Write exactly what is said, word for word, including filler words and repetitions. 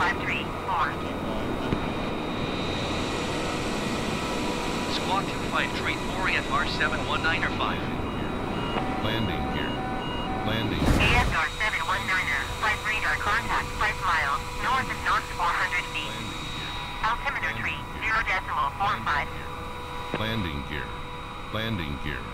five three, mark. Squawk two five three four, A F R seven one nine five. Landing here. Landing. A F R seven one nine er, five radar contact, five miles, north of north four hundred feet. Altimeter tree, zero decimal four five. Landing gear. Landing gear.